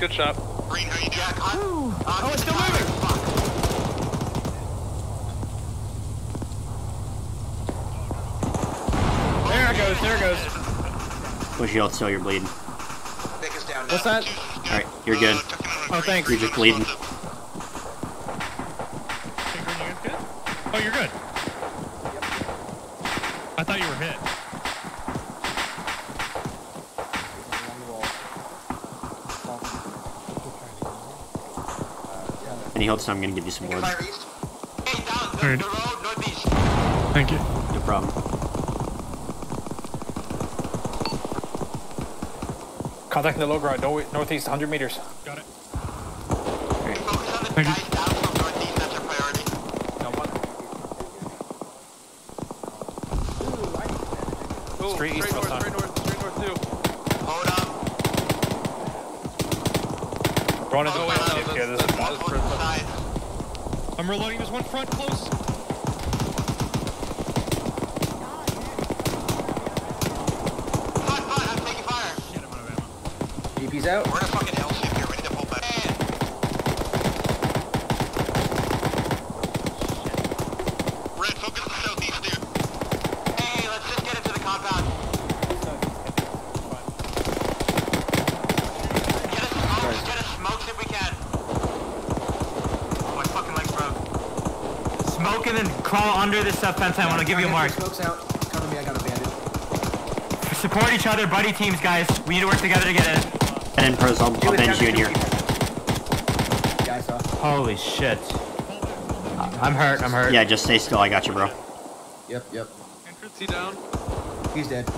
Good shot. Green, are you jack on? Oh, it's still moving! Fuck. There it goes, there it goes. Push you out so you're bleeding. What's that? Alright, you're good. Oh, thanks. You're just bleeding. Oh, you're good. I thought you were hit. Any help, so I'm gonna give you some words. Alright. Thank you. No problem. Contacting the low ground, northeast, 100 meters. Got it. Okay. Focus on the Thank guys you. Down from northeast, that's your priority. No one. Ooh, straight east, straight north, hold up. Run is away. Yeah, this is front. I'm reloading, there's one front close. I'm taking fire. Shit, I'm out of ammo. EP's out. We're in a fucking hell ship here, we need to pull back. Shit. Red, focus on southeast, dude. Hey, let's just get into the compound. Get us smokes if we can. Smoke and then crawl under this fence. I want to give you a mark. Smoke's out. Cover me, I got a bandit. Support each other, buddy teams, guys. We need to work together to get in. And in pros, I'll bend you in here. Yeah, I saw. Holy shit. I'm hurt. Yeah, just stay still. I got you, bro. Yep. Entrance, he down. He's dead.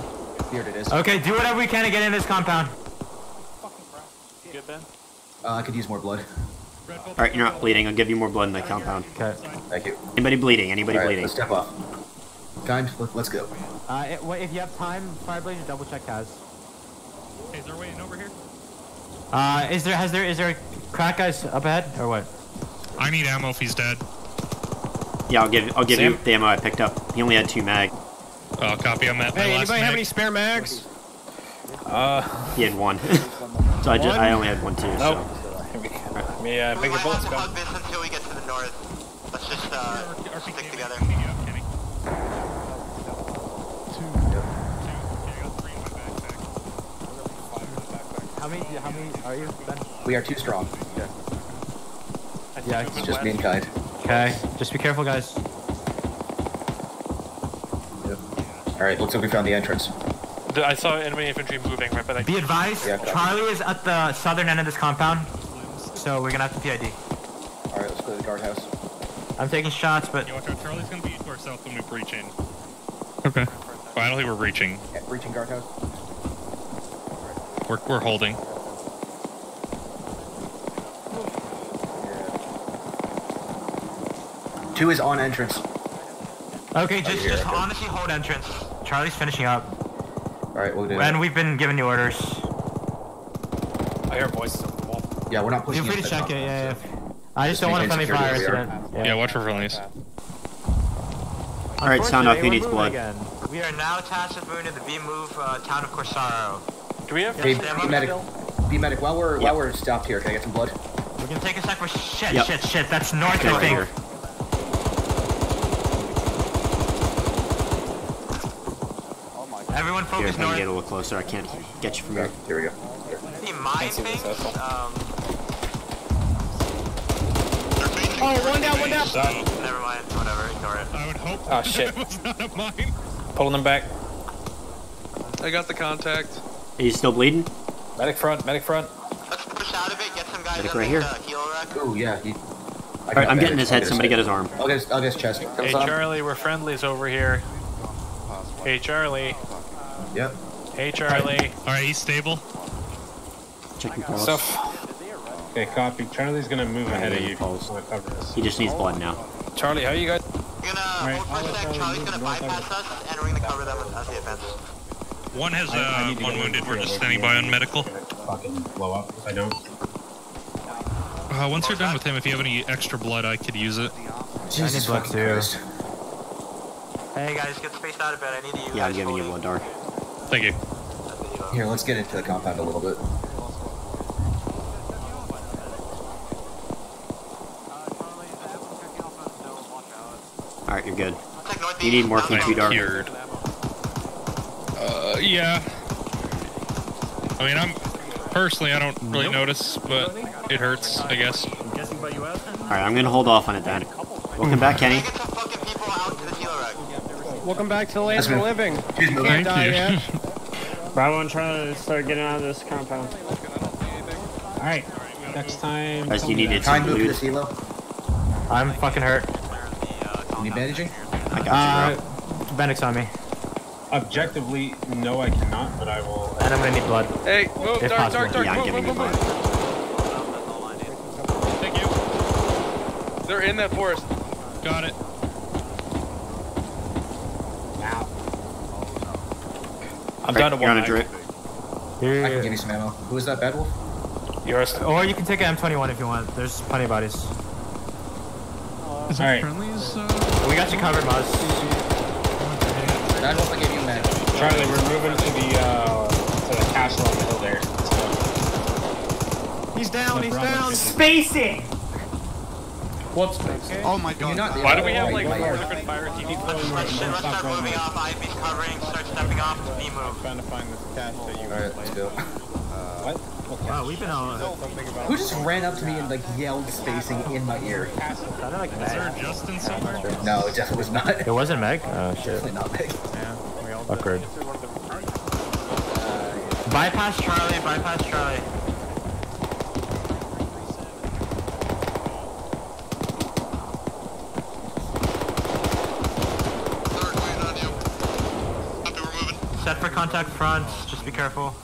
Here it is. Okay, do whatever we can to get in this compound. You good, Ben? I could use more blood. Alright, you're not bleeding. I'll give you more blood in the compound. Okay. Thank you. Anybody bleeding? Anybody bleeding? Let's step off. Kind, let's go. If you have time, Fireblazer, double check Kaz. Hey, is there waiting over here? Is there crack guys up ahead or what? I need ammo if he's dead. Yeah, I'll give you the ammo I picked up. He only had 2 mag. I'll copy on that. Hey, anybody have any spare mags? He had 1. So I only had 1 too. Nope. So. Make your bullets go. Hug this until we get to the north. Let's just stick together. How many are you, Ben? We are 2 strong. Yeah. Yeah, it's just me and Kite. Okay, just be careful, guys. Yep. All right, looks like we found the entrance. I saw enemy infantry moving right by that. Be advised, yeah, Charlie is at the southern end of this compound. So we're gonna have to PID. Alright, let's go to the guardhouse. I'm taking shots, but... Yo, Charlie's gonna be to our south when we breach in. Okay. Well, I don't think we're breaching. Yeah, breaching guardhouse. We're holding. Yeah. 2 is on entrance. Okay, just honestly hold entrance. Charlie's finishing up. Alright, we'll do that. And we've been given new orders. I hear voices. Yeah, we're not pushing. Feel free to check it, yeah. I just don't want a friendly fire incident. Yeah, watch for friendlies. Alright, sound off, who needs blood? Again. We are now tasked with moving to the B-move town of Corsaro. Do we have B-medic, while we're stopped here, can I get some blood? We can take a sec for shit, that's north, I think. Everyone focus north. Here, if I can get a little closer, I can't get you from here. Here we go. My thing. Oh, one down. Never mind, whatever, ignore it. I would hope that was not of mine. Pulling them back. I got the contact. Are you still bleeding? Medic front. Let's push out of it, get some guys medic right here. Ooh, yeah. Alright, I'm getting his head, somebody get his arm. I'll get his chest. Hey, Charlie, we're friendlies over here. Hey, Charlie. Yep. Hey, Charlie. Alright, he's stable. Okay, copy. Charlie's gonna move ahead of you. He just needs blood now. Charlie, how are you guys? We're gonna hold for a sec. Charlie's gonna bypass us, and we're gonna cover them with the defense. One has one wounded. We're just standing by on medical. Fucking blow up if I don't. Once you're done with him, if you have any extra blood, I could use it. Jesus fucking Christ. Hey guys, get spaced out a bit. I need to use. Yeah, I'm giving you blood, Dark. Thank you. Here, let's get into the compound a little bit. Alright, you're good. You need more food to be dark. Yeah. I mean, I'm... Personally, I don't really notice, but it hurts, I guess. Alright, I'm gonna hold off on it then. Welcome back, Kenny. Welcome back to the land of the living. You can't die yet. Bravo, I'm trying to start getting out of this compound. Alright, next time... Guys, you needed some loot. I'm fucking hurt. Any bandaging? I got you, bro. Benix on me. Objectively, no, I cannot, but I will. And I'm gonna need blood. Hey, move, dark. Yeah, I'm giving you blood. Thank you. They're in that forest. Got it. Wow. I'm down to one. I can give you some ammo. Who is that bad wolf? Yours. Or you can take an M21 if you want. There's plenty of bodies. Is that friendly? We got you covered, Moz. Bad wolf, I gave you med. Charlie, we're moving to the castle on the hill there. He's down, he's down. Spacing! What's spacing? Oh my god. Why do we have like four different fire TV players? Let's start moving off. I've been covering, start stepping off. Me move. Trying to find this cache that you guys played. What? Wow, we've been on. Who just ran up to me and like yelled spacing in my ear? Is there Justin somewhere? No, it definitely was not. It wasn't Meg? Oh shit. Definitely not Meg. Yeah, we all awkward. Bypass Charlie, bypass Charlie. Set for contact front, just be careful.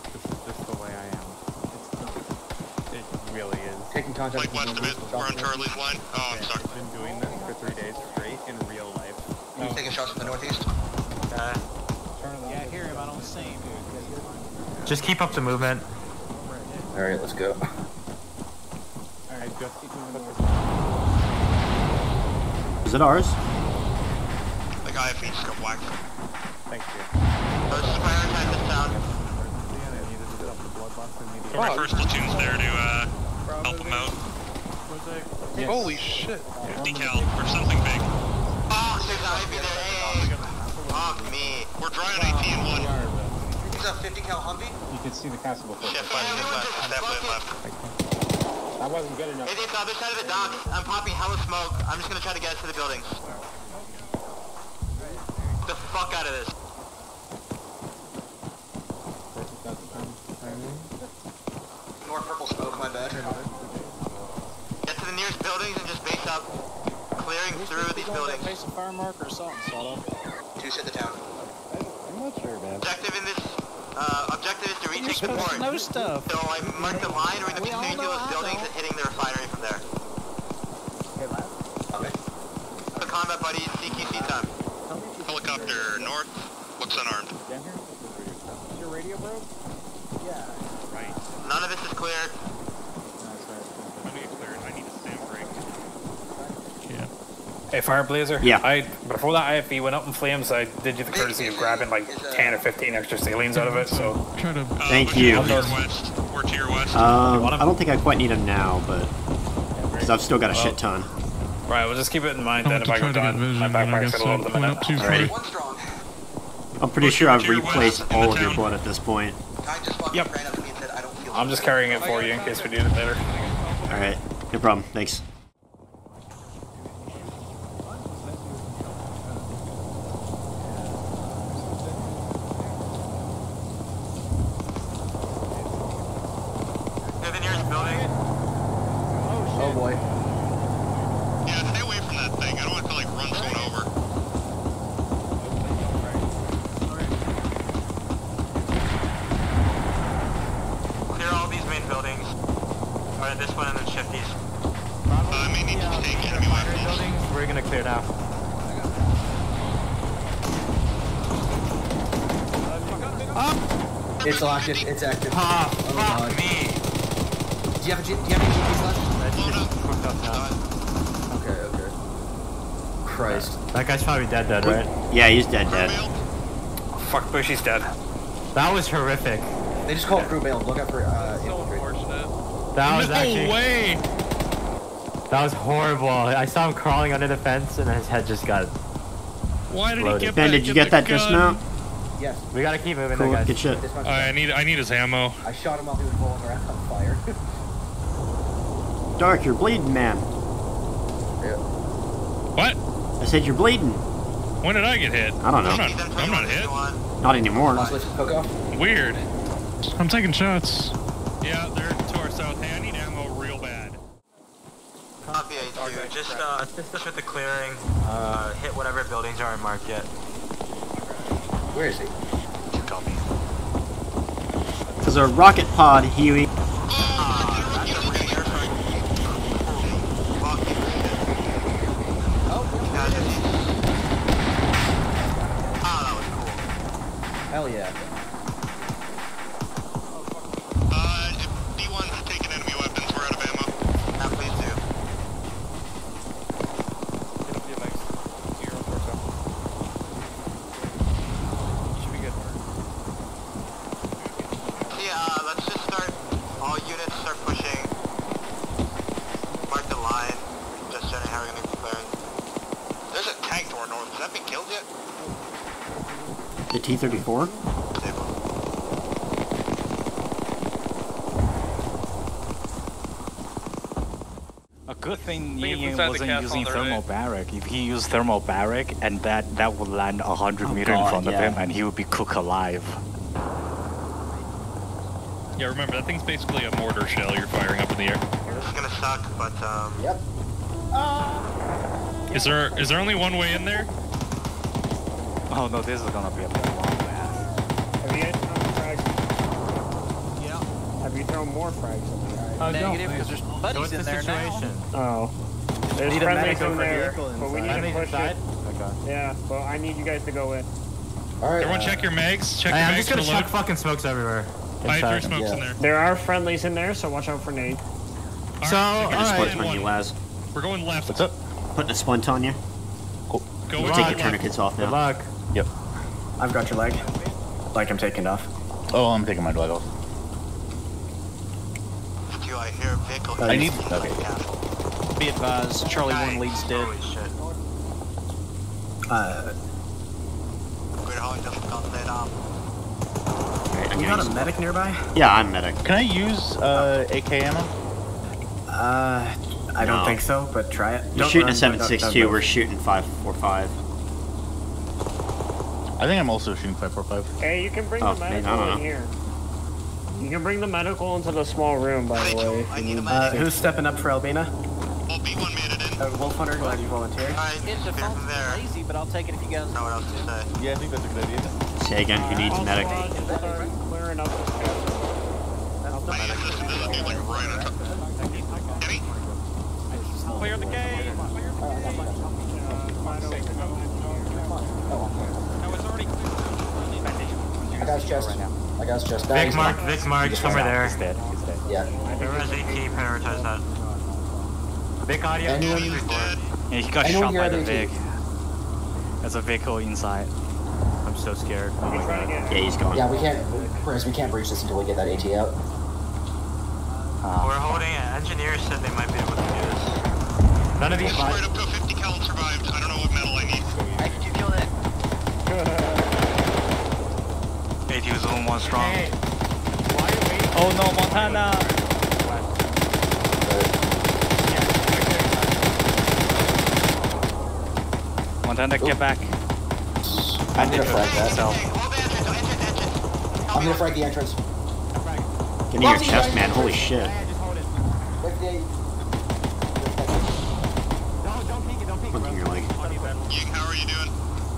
Like west of it, we're on Charlie's line. Oh, I'm sorry. I've been doing this for 3 days straight in real life. You taking shots from the northeast? Yeah, I hear him. I don't see him, dude. Just keep up the movement. Alright, let's go. Alright, just keep moving. Is it ours? The guy feeds the wax. Thank you. Let's prioritize the sound. My first platoon's there to, help him out. Yes. Holy shit. 50 cal for something big. Oh, there's an IV there. Fuck me. We're dry on AP and one. He's a 50 cal Humvee? You can see the castle before. Shit, left. That wasn't good enough. Hey, it's the other side of the dock. I'm popping hella smoke. I'm just gonna try to get us to the buildings. Get the fuck out of this. More purple smoke, my bad. Get to the nearest buildings and just base up, clearing through these buildings. Face a fire mark or something, sort of. To set the town. I'm not sure, man. Objective in this, objective is to retake the port. No stuff. So I marked the line or the vicinity of those buildings and hitting the refinery from there. Okay, okay. The combat buddies, CQC time. Helicopter north, looks unarmed. Down here? Is your radio broke? Yeah. None of this is clear. I need cleared. I need a sand break. Yeah. Hey, Fireblazer. Yeah. Before that IFV went up in flames, I did you the courtesy of grabbing like 10 or 15 extra salines out of it. So. Thank you. We're to your west. I don't think I quite need them now, but because I've still got a shit ton. Right. We'll just keep it in mind then if I go down. My backpack's got a little bit of them in it. I'm pretty sure I've replaced all of your blood at this point. Yep. I'm just carrying it for you in case we need it later. Alright, no problem, thanks. They're the nearest building. Oh boy. Yeah, stay away from that thing. I don't want to like run someone buildings. Or this one and then shifties. I may need to take enemy weapons. We're gonna clear it out. It's locked, it's active. Ah, oh, fuck me! Do you have any GPs left? Okay, okay. Christ. That guy's probably dead, right? Yeah, he's dead. Oh, fuck, Bushy's dead. That was horrific. They just called crew bail. Look out for infantry. That was actually. That was horrible. I saw him crawling under the fence and his head just got Why did he get back? Ben, did you get that dismount? Yes. We gotta keep moving. Cool. There, guys. Good shit. I need his ammo. I shot him while he was rolling around on fire. Dark, you're bleeding, man. Yeah. What? I said you're bleeding. When did I get hit? I don't know. I'm not hit. Not anymore. Weird. I'm taking shots. Yeah, they're to our south. Hey, I need ammo real bad. Copy, I do. Just assist us with the clearing. Hit whatever buildings aren't marked yet. Where is he? Copy. There's a rocket pod, Huey. Hell yeah. D1's taking enemy weapons, we're out of ammo. Now please do. It'll be like 0 or something. Should be good. Yeah, let's just start, all units start pushing. Mark the line, just showing how we're gonna clear. There's a tank door north, has that been killed yet? The T-34? A good thing Ian wasn't using thermal barrack. If he used thermal barrack, and that would land 100 meters in front of him, and he would be cooked alive. Yeah, remember that thing's basically a mortar shell you're firing up in the air. This is gonna suck, but yep. Is there only one way in there? Oh no, this is gonna be a long pass. Have you guys thrown frags? Yeah. Have you thrown more frags in the area? Negative, because there's buddies in there now. Oh. There's friendlies in there, but we need to push it. Okay. Yeah, but I need you guys to go in. Alright. Everyone check your mags. Check your mags. I'm just gonna chuck fucking smokes everywhere. I threw smokes in there. There are friendlies in there, so watch out for nade. So, alright. We're going left. What's up? Putting a splint on you. Cool. We'll take your tourniquets off now. Good luck. Yep. I've got your leg. Like I'm taking off. Oh, I'm taking my leg off. Do I hear a vehicle? I need... Okay. Be advised, Charlie 1 leads dead. You got a medic nearby? Yeah, I'm medic. Can I use AK ammo? I don't think so, but try it. You're shooting a 7.62, we're shooting 5.45. I think I'm also shooting 5.45. Hey, you can bring the medical in here. You can bring the medical into the small room, by the way. I need a medic. Who's stepping up for Albina? We'll be 1 minute in. Wolf Hunter, glad you volunteered. It's lazy, but I'll take it if you guys know what else to say. Yeah, I think that's a good idea. Say again, who needs medic? Clearing up this guy. My assistant is getting like right on top. Kenny? Clear the game! I got his chest. Vic Mark, somewhere there. He's dead. Yeah. Whoever has AT, prioritize that. Vic audio. Yeah, he got shot by the Vic. There's a vehicle inside. I'm so scared. Oh my god. Yeah, he's gone. Yeah, we can't breach this until we get that AT out. We're holding it. Engineers said they might be able to do this. None of these. Right up to 50 cal survived. I don't know what metal I need. I think you killed it. AT was only one strong. Hey. Oh no, Montana! Right. Montana, get back. I'm gonna frag that. I'm gonna frag the entrance. Give me your chest, man. Holy shit. Don't peek your leg. How are you doing?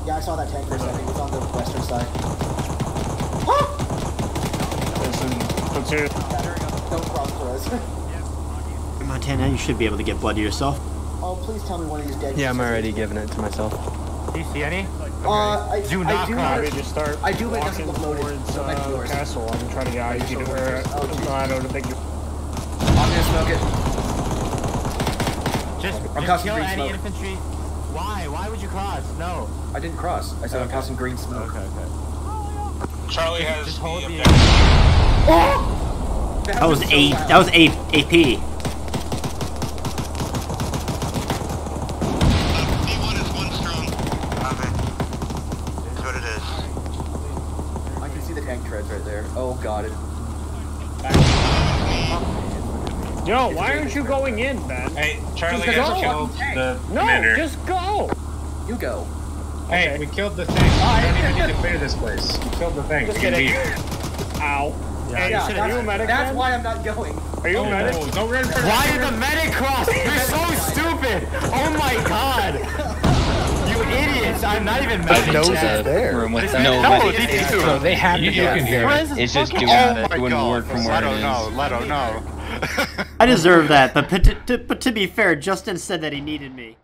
Yeah, I saw that tank for a second. It was on the western side. Don't cross for us. Montana, you should be able to get blood to yourself. Oh, please tell me one of these dead. Yeah, I'm already giving it to myself. Do you see any? I do witness the loaded castle. I'm trying to get IED to where I don't think you. I'm gonna smoke it. Just kill any infantry. Why? Why would you cross? No. I didn't cross. I said I'm casting green smoke. Okay. Charlie has just hold the oh! That was eight. That was eight AP. D1 is one strong. got it. Back. Yo, why aren't you going in, Ben? Hey, Charlie got killed. The commander. Just go. You go. Hey, okay. We killed the thing. We don't even need to clear this place. We killed the thing. Just kidding. Ow. Hey, yeah, are you a medic? That's why I'm not going. Are you a medic? No. Don't run for why did the medic cross? You're so stupid! Oh my god! You idiots! I'm not even medic. Knows it's there. Room with no, they do. So they have you, you can hear it. It's just doing that. It wouldn't work from where it is. Let him know. I deserve that, but to be fair, Justin said that he needed me.